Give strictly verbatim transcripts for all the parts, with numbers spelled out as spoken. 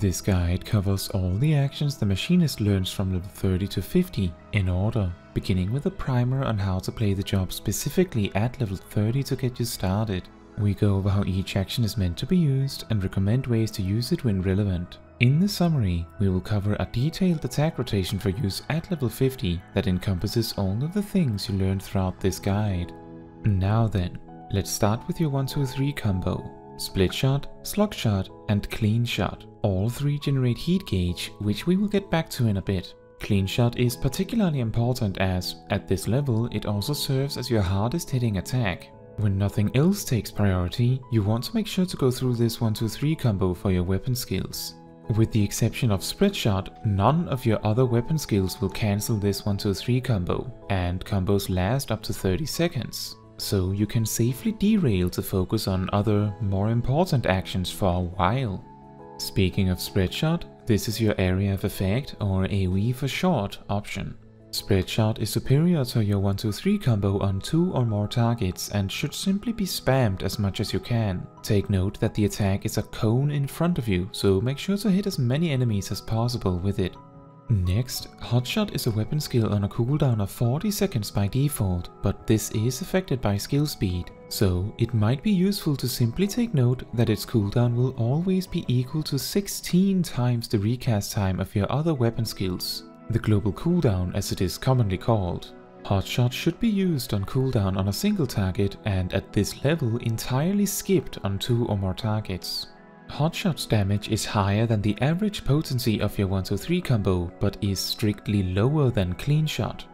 This guide covers all the actions the Machinist learns from level thirty to fifty in order, beginning with a primer on how to play the job specifically at level thirty to get you started. We go over how each action is meant to be used and recommend ways to use it when relevant. In the summary, we will cover a detailed attack rotation for use at level fifty that encompasses all of the things you learned throughout this guide. Now then, let's start with your one two three combo. Split Shot, Slug Shot and Clean Shot. All three generate Heat Gauge, which we will get back to in a bit. Clean Shot is particularly important as, at this level, it also serves as your hardest hitting attack. When nothing else takes priority, you want to make sure to go through this one two three combo for your weapon skills. With the exception of Spreadshot, none of your other weapon skills will cancel this one two three combo, and combos last up to thirty seconds. So you can safely derail to focus on other, more important actions for a while. Speaking of Spreadshot, this is your Area of Effect, or A O E for short, option. Spreadshot is superior to your one two three combo on two or more targets and should simply be spammed as much as you can. Take note that the attack is a cone in front of you, so make sure to hit as many enemies as possible with it. Next, Hotshot is a weapon skill on a cooldown of forty seconds by default, but this is affected by skill speed, so it might be useful to simply take note that its cooldown will always be equal to sixteen times the recast time of your other weapon skills, the global cooldown as it is commonly called. Hotshot should be used on cooldown on a single target and at this level entirely skipped on two or more targets. Hotshot's damage is higher than the average potency of your one two three combo, but is strictly lower than Clean Shot.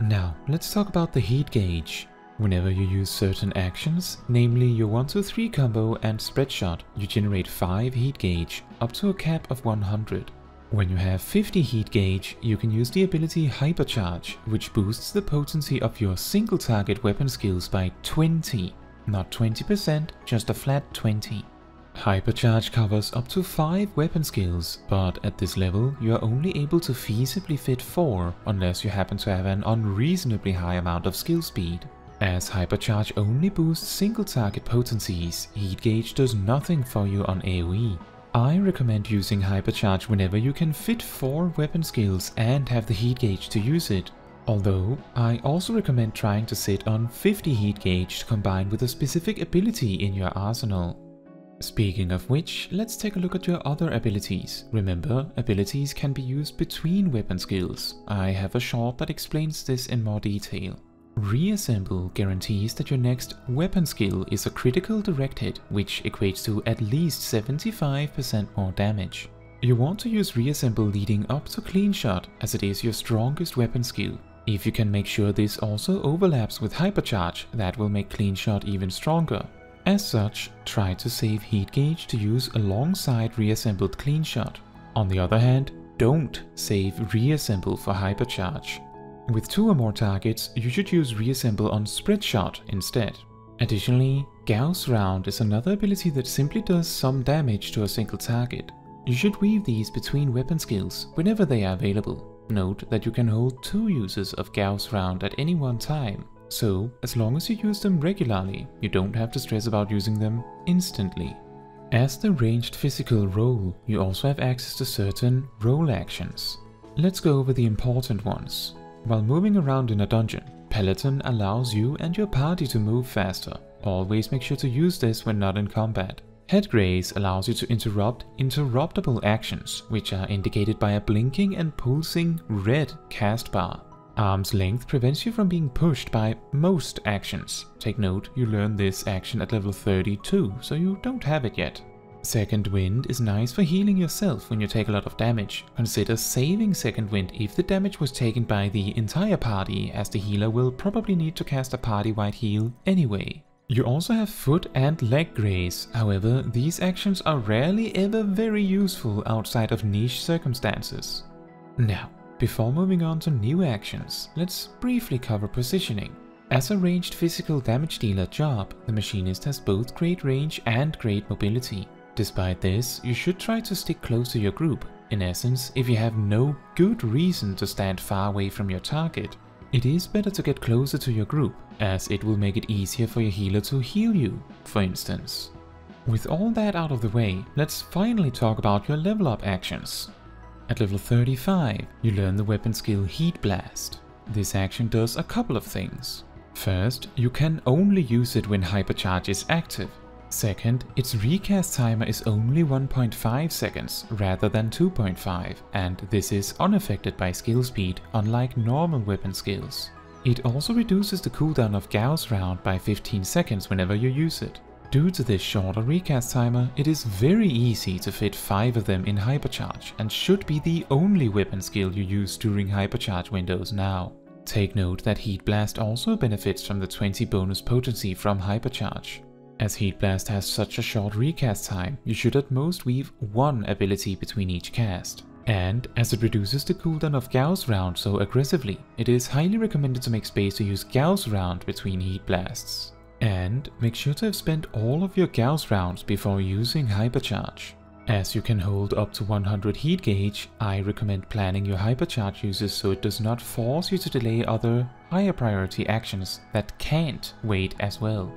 Now, let's talk about the Heat Gauge. Whenever you use certain actions, namely your one two three combo and Spreadshot, you generate five Heat Gauge, up to a cap of one hundred. When you have fifty Heat Gauge, you can use the ability Hypercharge, which boosts the potency of your single target weapon skills by twenty. Not twenty percent, just a flat twenty. Hypercharge covers up to five weapon skills, but at this level you are only able to feasibly fit four unless you happen to have an unreasonably high amount of skill speed. As Hypercharge only boosts single target potencies, Heat Gauge does nothing for you on A O E. I recommend using Hypercharge whenever you can fit four weapon skills and have the Heat Gauge to use it. Although, I also recommend trying to sit on fifty Heat Gauge to combine with a specific ability in your arsenal. Speaking of which, let's take a look at your other abilities. Remember, abilities can be used between weapon skills. I have a short that explains this in more detail. Reassemble guarantees that your next weapon skill is a critical direct hit, which equates to at least seventy-five percent more damage. You want to use Reassemble leading up to Clean Shot, as it is your strongest weapon skill. If you can make sure this also overlaps with Hypercharge, that will make Clean Shot even stronger. As such, try to save Heat Gauge to use alongside Reassembled Clean Shot. On the other hand, don't save Reassemble for Hypercharge. With two or more targets, you should use Reassemble on Spreadshot instead. Additionally, Gauss Round is another ability that simply does some damage to a single target. You should weave these between weapon skills whenever they are available. Note that you can hold two uses of Gauss Round at any one time. So, as long as you use them regularly, you don't have to stress about using them instantly. As the ranged physical role, you also have access to certain role actions. Let's go over the important ones. While moving around in a dungeon, Peloton allows you and your party to move faster. Always make sure to use this when not in combat. Head Graze allows you to interrupt interruptible actions, which are indicated by a blinking and pulsing red cast bar. Arm's length prevents you from being pushed by most actions. Take note, you learn this action at level thirty-two, so you don't have it yet. Second Wind is nice for healing yourself when you take a lot of damage. Consider saving Second Wind if the damage was taken by the entire party, as the healer will probably need to cast a party-wide heal anyway. You also have Foot and Leg Grace. However, these actions are rarely ever very useful outside of niche circumstances. Now, before moving on to new actions, let's briefly cover positioning. As a ranged physical damage dealer job, the Machinist has both great range and great mobility. Despite this, you should try to stick close to your group. In essence, if you have no good reason to stand far away from your target, it is better to get closer to your group, as it will make it easier for your healer to heal you, for instance. With all that out of the way, let's finally talk about your level up actions. At level thirty-five, you learn the weapon skill Heat Blast. This action does a couple of things. First, you can only use it when Hypercharge is active. Second, its recast timer is only one point five seconds rather than two point five, and this is unaffected by skill speed, unlike normal weapon skills. It also reduces the cooldown of Gauss Round by fifteen seconds whenever you use it. Due to this shorter recast timer, it is very easy to fit five of them in Hypercharge and should be the only weapon skill you use during Hypercharge windows now. Take note that Heat Blast also benefits from the twenty bonus potency from Hypercharge. As Heat Blast has such a short recast time, you should at most weave one ability between each cast. And as it reduces the cooldown of Gauss Round so aggressively, it is highly recommended to make space to use Gauss Round between Heat Blasts. And make sure to have spent all of your Gauss Rounds before using Hypercharge. As you can hold up to one hundred Heat Gauge, I recommend planning your Hypercharge uses so it does not force you to delay other, higher priority actions that can't wait as well.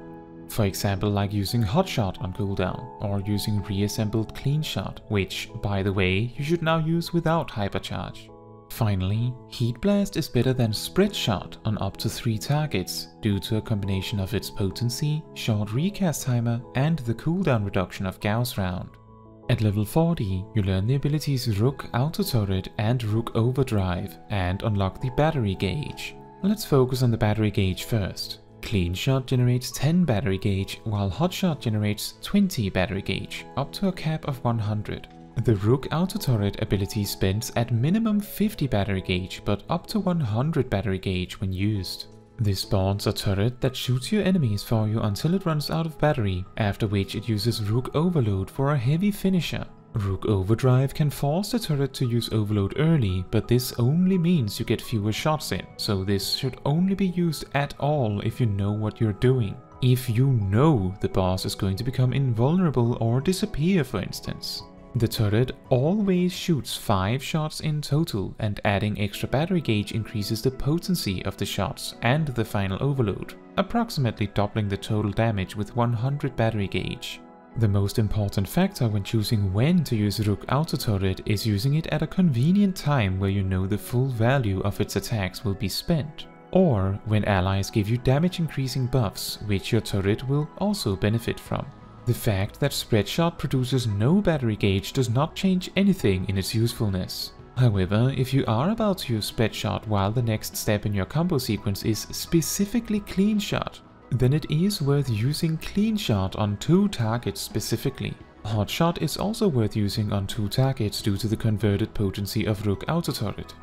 For example, like using Hotshot on cooldown, or using reassembled Clean Shot, which, by the way, you should now use without Hypercharge. Finally, Heat Blast is better than Spreadshot on up to three targets, due to a combination of its potency, short recast timer, and the cooldown reduction of Gauss Round. At level forty, you learn the abilities Rook Autoturret and Rook Overdrive, and unlock the Battery Gauge. Let's focus on the Battery Gauge first. Clean Shot generates ten battery gauge, while Hotshot generates twenty battery gauge, up to a cap of one hundred. The Rook Autoturret ability spends at minimum fifty battery gauge, but up to one hundred battery gauge when used. This spawns a turret that shoots your enemies for you until it runs out of battery, after which it uses Rook Overload for a heavy finisher. Rook Overdrive can force the turret to use Overload early, but this only means you get fewer shots in, so this should only be used at all if you know what you're doing. If you know the boss is going to become invulnerable or disappear, for instance. The turret always shoots five shots in total, and adding extra battery gauge increases the potency of the shots and the final overload, approximately doubling the total damage with one hundred battery gauge. The most important factor when choosing when to use Rook Autoturret is using it at a convenient time where you know the full value of its attacks will be spent, or when allies give you damage increasing buffs, which your turret will also benefit from. The fact that Spreadshot produces no battery gauge does not change anything in its usefulness. However, if you are about to use Spreadshot while the next step in your combo sequence is specifically Clean Shot, then it is worth using Clean Shot on two targets specifically. Hotshot is also worth using on two targets due to the converted potency of Rook Autoturret.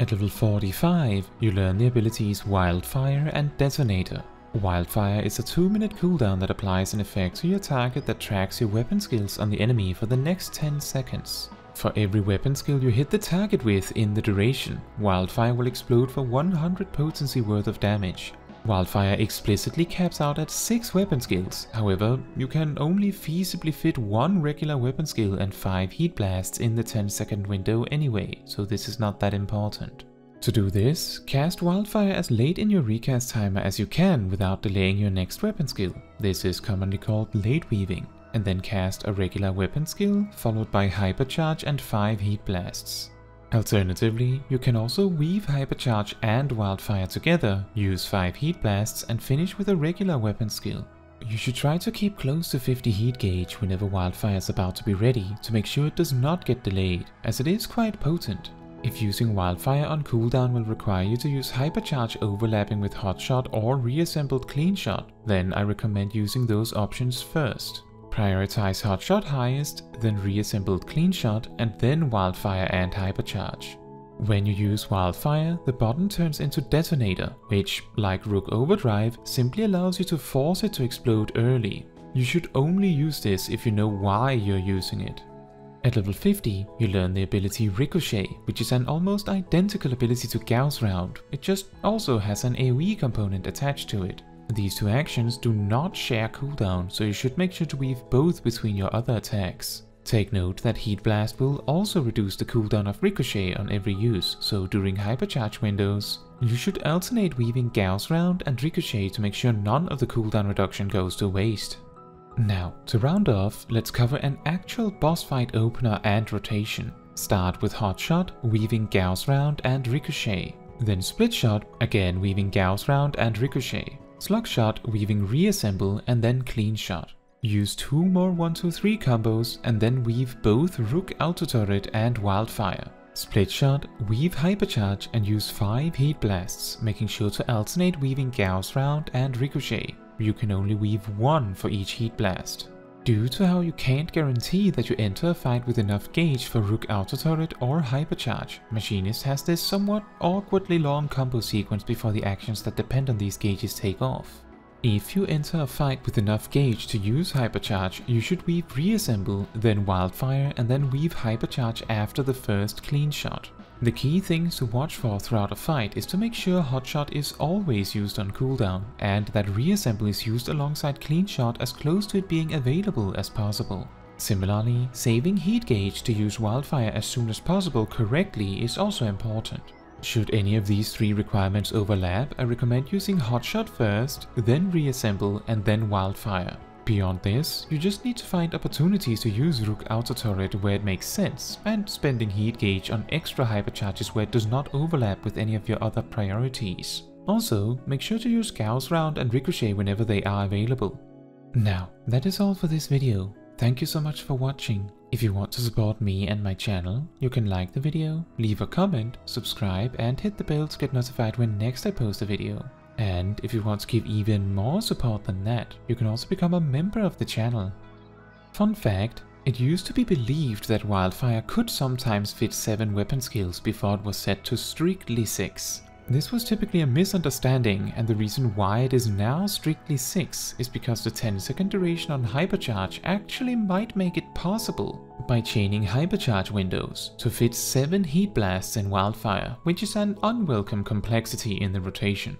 At level forty-five, you learn the abilities Wildfire and Detonator. Wildfire is a two minute cooldown that applies an effect to your target that tracks your weapon skills on the enemy for the next ten seconds. For every weapon skill you hit the target with in the duration, Wildfire will explode for one hundred potency worth of damage. Wildfire explicitly caps out at six weapon skills, however, you can only feasibly fit one regular weapon skill and five Heat Blasts in the ten second window anyway, so this is not that important. To do this, cast Wildfire as late in your recast timer as you can without delaying your next weapon skill, this is commonly called late weaving, and then cast a regular weapon skill followed by Hypercharge and five Heat Blasts. Alternatively, you can also weave Hypercharge and Wildfire together, use five Heat Blasts and finish with a regular weapon skill. You should try to keep close to fifty Heat Gauge whenever Wildfire is about to be ready to make sure it does not get delayed, as it is quite potent. If using Wildfire on cooldown will require you to use Hypercharge overlapping with Hotshot or reassembled Clean Shot, then I recommend using those options first. Prioritize Hotshot highest, then reassembled Clean Shot, and then Wildfire and Hypercharge. When you use Wildfire, the button turns into Detonator, which, like Rook Overdrive, simply allows you to force it to explode early. You should only use this if you know why you're using it. At level fifty, you learn the ability Ricochet, which is an almost identical ability to Gauss Round, it just also has an AoE component attached to it. These two actions do not share cooldown, so you should make sure to weave both between your other attacks. Take note that Heat Blast will also reduce the cooldown of Ricochet on every use, so during Hypercharge windows, you should alternate weaving Gauss Round and Ricochet to make sure none of the cooldown reduction goes to waste. Now, to round off, let's cover an actual boss fight opener and rotation. Start with Hotshot, weaving Gauss Round and Ricochet. Then Split Shot, again weaving Gauss Round and Ricochet. Slug Shot, weaving Reassemble and then Clean Shot. Use two more one two three combos and then weave both Rook Autoturret and Wildfire. Split Shot, weave Hypercharge and use five Heat Blasts, making sure to alternate weaving Gauss Round and Ricochet. You can only weave one for each Heat Blast. Due to how you can't guarantee that you enter a fight with enough gauge for Rook Autoturret or Hypercharge, Machinist has this somewhat awkwardly long combo sequence before the actions that depend on these gauges take off. If you enter a fight with enough gauge to use Hypercharge, you should weave Reassemble, then Wildfire, and then weave Hypercharge after the first Clean Shot. The key things to watch for throughout a fight is to make sure Hotshot is always used on cooldown, and that Reassemble is used alongside Clean Shot as close to it being available as possible. Similarly, saving Heat Gauge to use Wildfire as soon as possible correctly is also important. Should any of these three requirements overlap, I recommend using Hotshot first, then Reassemble, and then Wildfire. Beyond this, you just need to find opportunities to use Rook Autoturret where it makes sense, and spending Heat Gauge on extra Hypercharges where it does not overlap with any of your other priorities. Also, make sure to use Gauss Round and Ricochet whenever they are available. Now, that is all for this video. Thank you so much for watching. If you want to support me and my channel, you can like the video, leave a comment, subscribe, and hit the bell to get notified when next I post a video. And if you want to give even more support than that, you can also become a member of the channel. Fun fact, it used to be believed that Wildfire could sometimes fit seven weapon skills before it was set to strictly six. This was typically a misunderstanding, and the reason why it is now strictly six is because the ten second duration on Hypercharge actually might make it possible, by chaining Hypercharge windows, to fit seven Heat Blasts in Wildfire, which is an unwelcome complexity in the rotation.